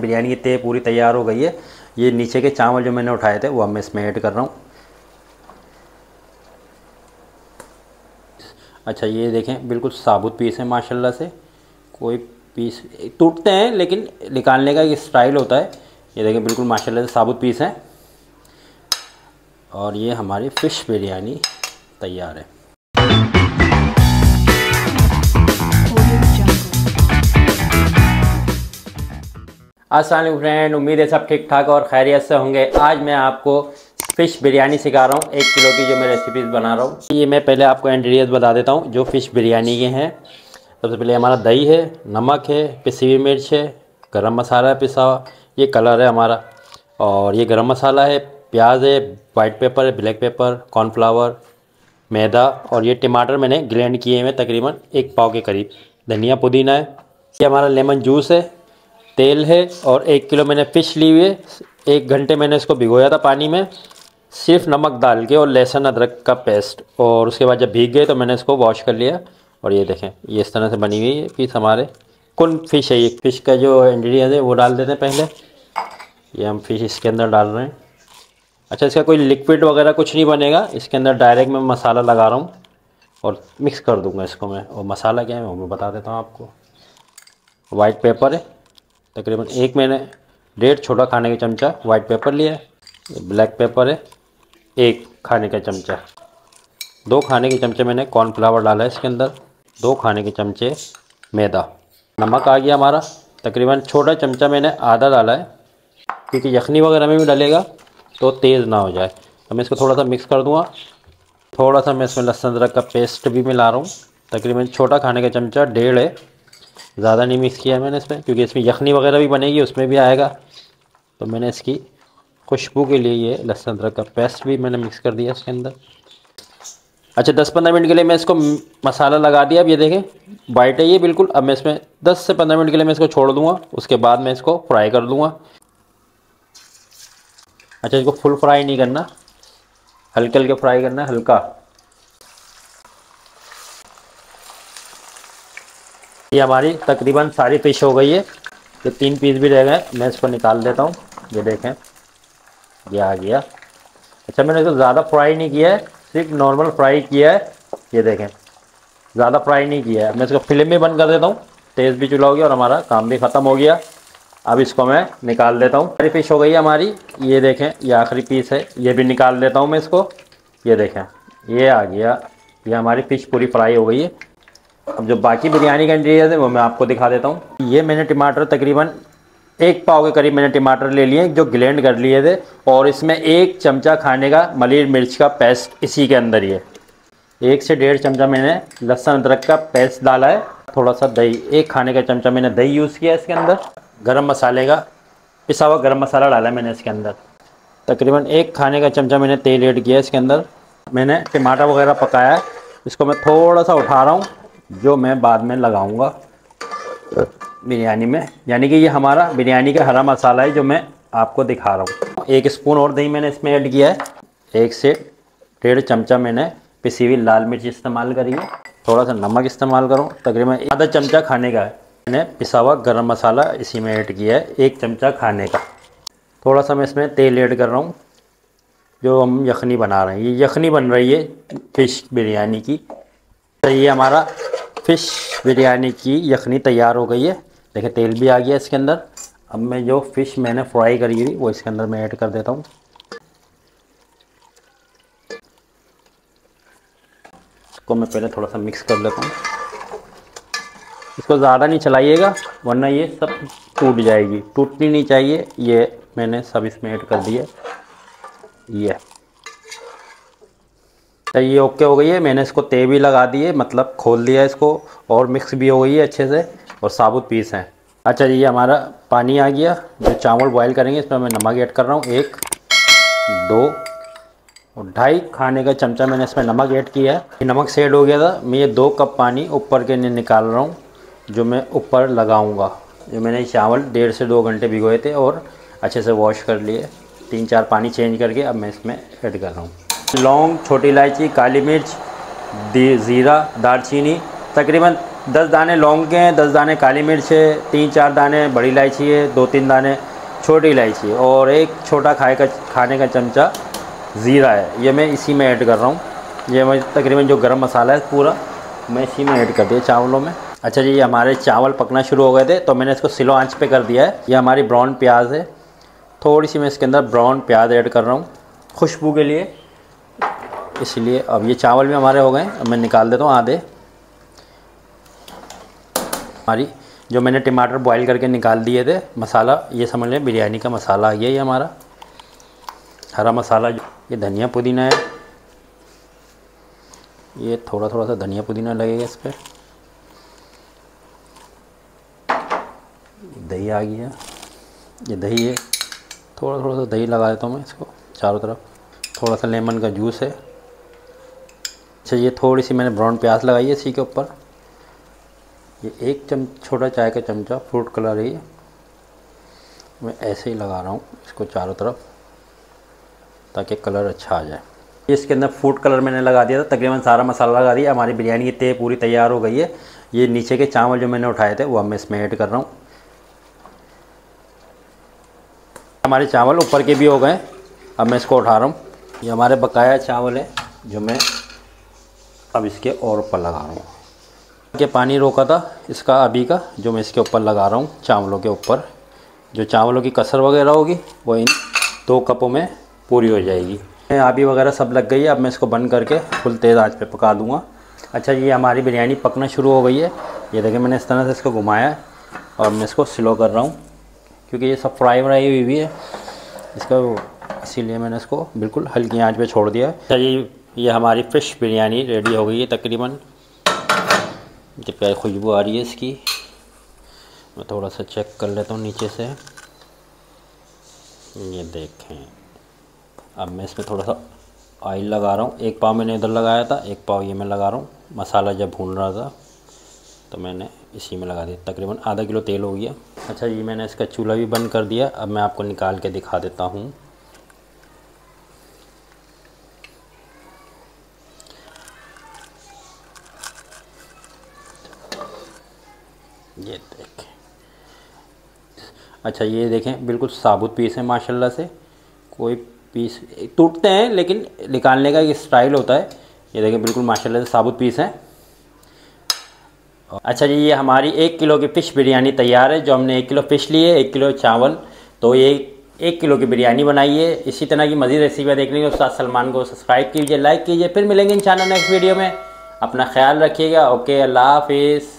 बिरयानी की तय पूरी तैयार हो गई है। ये नीचे के चावल जो मैंने उठाए थे वो अब मैं इसमें ऐड कर रहा हूँ। अच्छा ये देखें बिल्कुल साबुत पीस है माशाल्लाह से, कोई पीस टूटते हैं लेकिन निकालने का एक स्टाइल होता है। ये देखें बिल्कुल माशाल्लाह से साबुत पीस है और ये हमारी फ़िश बिरयानी तैयार है। अस्सलाम फ्रेंड, उम्मीद है सब ठीक ठाक और खैरियत से होंगे। आज मैं आपको फ़िश बिरयानी सिखा रहा हूँ, 1 किलो की जो मैं रेसिपीज़ बना रहा हूँ। ये मैं पहले आपको इंग्रेडिएंट्स बता देता हूँ जो फ़िश बिरयानी के हैं। सबसे पहले हमारा दही है, नमक है, पिसी हुई मिर्च है, गरम मसाला है पिसा हुआ, ये कलर है हमारा और ये गरम मसाला है, प्याज है, वाइट पेपर है, ब्लैक पेपर, कॉर्नफ्लावर, मैदा और ये टमाटर मैंने ग्राइंड किए हुए तकरीबन 1 पाव के करीब, धनिया पुदीना है, ये हमारा लेमन जूस है, तेल है और 1 किलो मैंने फ़िश ली हुई है। 1 घंटे मैंने इसको भिगोया था पानी में, सिर्फ नमक डाल के और लहसुन अदरक का पेस्ट, और उसके बाद जब भीग गए तो मैंने इसको वॉश कर लिया। और ये देखें ये इस तरह से बनी हुई है पीस हमारे। कुन फ़िश है ये, फ़िश का जो इंग्रेडिएंट है वो डाल देते हैं पहले। ये हम फ़िश इसके अंदर डाल रहे हैं। अच्छा इसका कोई लिक्विड वगैरह कुछ नहीं बनेगा, इसके अंदर डायरेक्ट मैं मसाला लगा रहा हूँ और मिक्स कर दूँगा इसको मैं। और मसाला क्या है वो मैं बता देता हूँ आपको। वाइट पेपर है तकरीबन एक, मैंने 1.5 छोटा खाने का चमचा वाइट पेपर लिया है, ब्लैक पेपर है 1 खाने का चमचा, 2 खाने के चमचे मैंने कॉर्नफ्लावर डाला है इसके अंदर, 2 खाने के चमचे मैदा। नमक आ गया हमारा, तकरीबन छोटा चमचा मैंने आधा डाला है क्योंकि यखनी वगैरह में भी डालेगा तो तेज़ ना हो जाए। तो मैं इसको थोड़ा सा मिक्स कर दूँगा। थोड़ा सा मैं इसमें लहसुन अदरक का पेस्ट भी मिला रहा हूँ, तकरीबन छोटा खाने का चमचा 1.5 है, ज़्यादा नहीं मिक्स किया मैंने इसमें क्योंकि इसमें यखनी वगैरह भी बनेगी, उसमें भी आएगा। तो मैंने इसकी खुशबू के लिए ये लहसुन अदरक का पेस्ट भी मैंने मिक्स कर दिया इसके अंदर। अच्छा 10-15 मिनट के लिए मैं इसको मसाला लगा दिया। अब ये देखें वाइट है ये बिल्कुल। अब मैं इसमें 10 से 15 मिनट के लिए मैं इसको छोड़ दूँगा, उसके बाद मैं इसको फ्राई कर दूँगा। अच्छा इसको फुल फ्राई नहीं करना, हल्के हल्के फ्राई करना है, हल्का। ये हमारी तकरीबन सारी फ़िश हो गई है, तो 3 पीस भी रह गए, मैं इसको निकाल देता हूँ। ये देखें ये आ गया। अच्छा मैंने इसको ज़्यादा फ्राई नहीं किया है, सिर्फ नॉर्मल फ्राई किया है। ये देखें ज़्यादा फ्राई नहीं किया है। मैं इसको फिल्म भी बंद कर देता हूँ, तेज़ भी चूल्हा हो गया और हमारा काम भी ख़त्म हो गया। अब इसको मैं निकाल देता हूँ। सारी फ़िश हो गई है हमारी। ये देखें ये आखिरी पीस है, ये भी निकाल देता हूँ मैं इसको। ये देखें ये आ गया। ये हमारी फ़िश पूरी फ्राई हो गई है। अब जो बाकी बिरयानी का इंटीरियर है वो मैं आपको दिखा देता हूँ। ये मैंने टमाटर तकरीबन 1 पाव के करीब मैंने टमाटर ले लिए जो ग्राइंड कर लिए थे, और इसमें 1 चमचा खाने का मलीर मिर्च का पेस्ट इसी के अंदर ही है। 1 से 1.5 चमचा मैंने लहसुन अदरक का पेस्ट डाला है, थोड़ा सा दही, 1 खाने का चमचा मैंने दही यूज़ किया इसके अंदर। गरम मसाले का पिसा हुआ गरम मसाला डाला है मैंने इसके अंदर, तकरीबन 1 खाने का चमचा मैंने तेल ऐड किया इसके अंदर। मैंने टमाटर वगैरह पकाया है, इसको मैं थोड़ा सा उठा रहा हूँ जो मैं बाद में लगाऊंगा बिरयानी में, यानी कि ये हमारा बिरयानी का हरा मसाला है जो मैं आपको दिखा रहा हूँ। 1 स्पून और दही मैंने इसमें ऐड किया है, 1 से 1.5 चमचा मैंने पिसी हुई लाल मिर्च इस्तेमाल करी है, थोड़ा सा नमक इस्तेमाल करूँ, तकरीबन ½ चमचा खाने का है। मैंने पिसा हुआ गर्म मसाला इसी में ऐड किया है, 1 चमचा खाने का। थोड़ा सा मैं इसमें तेल ऐड कर रहा हूँ जो हम यखनी बना रहे हैं। ये यखनी बन रही है फ़िश बिरयानी की। तो ये हमारा फ़िश बिरयानी की यखनी तैयार हो गई है। देखिए तेल भी आ गया इसके अंदर। अब मैं जो फ़िश मैंने फ्राई करी थी वो इसके अंदर मैं ऐड कर देता हूँ। इसको मैं पहले थोड़ा सा मिक्स कर लेता हूँ। इसको ज़्यादा नहीं चलाइएगा वरना ये सब टूट जाएगी, टूटनी नहीं चाहिए। ये मैंने सब इसमें ऐड कर दिया। ये ये ओके हो गई है। मैंने इसको तय भी लगा दिए, मतलब खोल दिया इसको, और मिक्स भी हो गई है अच्छे से, और साबुत पीस हैं। अच्छा ये हमारा पानी आ गया, जो चावल बॉयल करेंगे इसमें मैं नमक ऐड कर रहा हूँ, 1, 2 और 2.5 खाने का चमचा मैंने इसमें नमक ऐड किया है। नमक से ऐड हो गया था। मैं ये 2 कप पानी ऊपर के निकाल रहा हूँ जो मैं ऊपर लगाऊँगा। जो मैंने चावल 1.5 से 2 घंटे भिगोए थे और अच्छे से वॉश कर लिए, 3-4 पानी चेंज करके अब मैं इसमें ऐड कर रहा हूँ। लौंग, छोटी इलायची, काली मिर्च, ज़ीरा, दालचीनी, तकरीबन 10 दाने लौंग के हैं, 10 दाने काली मिर्च है, 3-4 दाने बड़ी इलायची है, 2-3 दाने छोटी इलायची है और एक छोटा खाने का चमचा ज़ीरा है। ये मैं इसी में ऐड कर रहा हूँ। ये मैं तकरीबन जो गरम मसाला है पूरा मैं इसी में ऐड कर दिया चावलों में। अच्छा जी, ये हमारे चावल पकना शुरू हो गए थे तो मैंने इसको स्लो आंच पे कर दिया है। ये हमारी ब्राउन प्याज है, थोड़ी सी मैं इसके अंदर ब्राउन प्याज ऐड कर रहा हूँ खुशबू के लिए, इसलिए। अब ये चावल भी हमारे हो गए, अब मैं निकाल देता हूँ आधे। हमारी जो मैंने टमाटर बॉईल करके निकाल दिए थे मसाला, ये समझ लें बिरयानी का मसाला ये हमारा हरा मसाला। ये धनिया पुदीना है, ये थोड़ा थोड़ा सा धनिया पुदीना लगेगा इस पर। दही आ गया, ये दही है, थोड़ा थोड़ा सा दही लगा देता हूँ मैं इसको चारों तरफ। थोड़ा सा लेमन का जूस है। अच्छा, ये थोड़ी सी मैंने ब्राउन प्याज लगाई है इसी के ऊपर। ये एक छोटा चाय का चमचा फ्रूट कलर है, मैं ऐसे ही लगा रहा हूँ इसको चारों तरफ ताकि कलर अच्छा आ जाए। इसके अंदर फूड कलर मैंने लगा दिया था, तकरीबन सारा मसाला लगा दिया। हमारी बिरयानी की तय पूरी तैयार हो गई है। ये नीचे के चावल जो मैंने उठाए थे वो मैं इसमें ऐड कर रहा हूँ। हमारे चावल ऊपर के भी हो गए, अब मैं इसको उठा रहा हूँ। ये हमारे बकाया चावल है जो मैं अब इसके और ऊपर लगा रहा हूँ। ये पानी रोका था इसका अभी का, जो मैं इसके ऊपर लगा रहा हूँ चावलों के ऊपर। जो चावलों की कसर वगैरह होगी वो इन 2 कपों में पूरी हो जाएगी। आबी वगैरह सब लग गई है, अब मैं इसको बंद करके फुल तेज़ आंच पे पका दूंगा। अच्छा, ये हमारी बिरयानी पकना शुरू हो गई है। ये देखिए मैंने इस तरह से इसको घुमाया है और मैं इसको स्लो कर रहा हूँ क्योंकि ये सब फ्राई हुई भी है इसका, इसीलिए मैंने इसको बिल्कुल हल्की आंच पे छोड़ दिया है। अच्छा, ये हमारी फ़िश बिरयानी रेडी हो गई है तकरीबन। जब क्या खुशबू आ रही है इसकी, मैं थोड़ा सा चेक कर लेता हूँ नीचे से। ये देखें, अब मैं इसमें थोड़ा सा ऑयल लगा रहा हूँ। 1 पाव मैंने इधर लगाया था, 1 पाव ये मैं लगा रहा हूँ। मसाला जब भून रहा था तो मैंने इसी में लगा दिया। तकरीबन आधा किलो तेल हो गया। अच्छा, ये मैंने इसका चूल्हा भी बंद कर दिया। अब मैं आपको निकाल के दिखा देता हूँ। ये देखें। अच्छा, ये देखें बिल्कुल साबुत पीस है माशाल्लाह से। कोई पीस टूटते हैं लेकिन निकालने का एक स्टाइल होता है। ये देखिए बिल्कुल माशाल्लाह से साबुत पीस है। अच्छा जी, ये हमारी 1 किलो की फ़िश बिरयानी तैयार है। जो हमने 1 किलो फ़िश ली है, 1 किलो चावल, तो ये 1 किलो की बिरयानी बनाई है। इसी तरह की मज़ीद रेसिपियाँ देखने के लिए उस्ताद सलमान को सब्सक्राइब कीजिए, लाइक कीजिए। फिर मिलेंगे इंशाल्लाह नेक्स्ट वीडियो में। अपना ख्याल रखिएगा। ओके, अल्लाह हाफिज़।